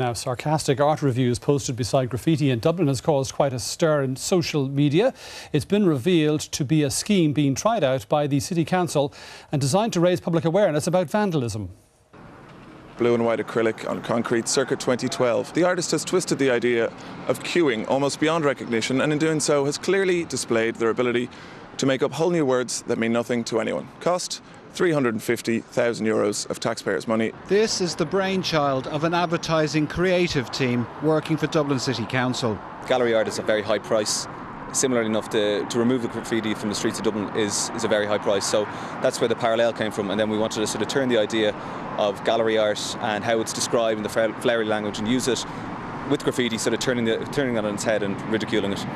Now, sarcastic art reviews posted beside graffiti in Dublin has caused quite a stir in social media. It's been revealed to be a scheme being tried out by the City Council and designed to raise public awareness about vandalism. Blue and white acrylic on concrete circa 2012. The artist has twisted the idea of queuing almost beyond recognition, and in doing so has clearly displayed their ability to make up whole new words that mean nothing to anyone. Cost? €350,000 of taxpayers' money. This is the brainchild of an advertising creative team working for Dublin City Council. Gallery art is a very high price. Similarly enough, to remove the graffiti from the streets of Dublin is a very high price. So that's where the parallel came from, and then we wanted to sort of turn the idea of gallery art and how it's described in the flowery language and use it with graffiti, sort of turning that on its head and ridiculing it.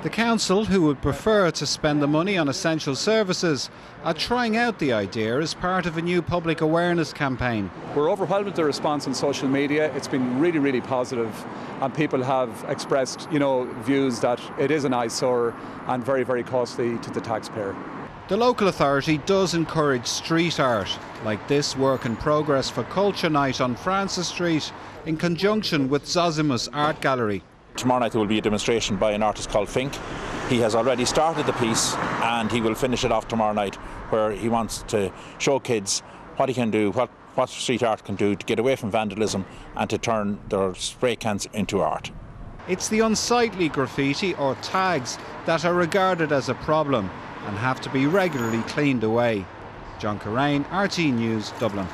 The council, who would prefer to spend the money on essential services, are trying out the idea as part of a new public awareness campaign. We're overwhelmed with the response on social media. It's been really, really positive, and people have expressed, views that it is an eyesore and very, very costly to the taxpayer. The local authority does encourage street art, like this work in progress for Culture Night on Francis Street, in conjunction with Zosimus Art Gallery. Tomorrow night there will be a demonstration by an artist called Fink. He has already started the piece and he will finish it off tomorrow night, where he wants to show kids what he can do, what street art can do to get away from vandalism and to turn their spray cans into art. It's the unsightly graffiti or tags that are regarded as a problem and have to be regularly cleaned away. John Corrain, RTÉ News, Dublin.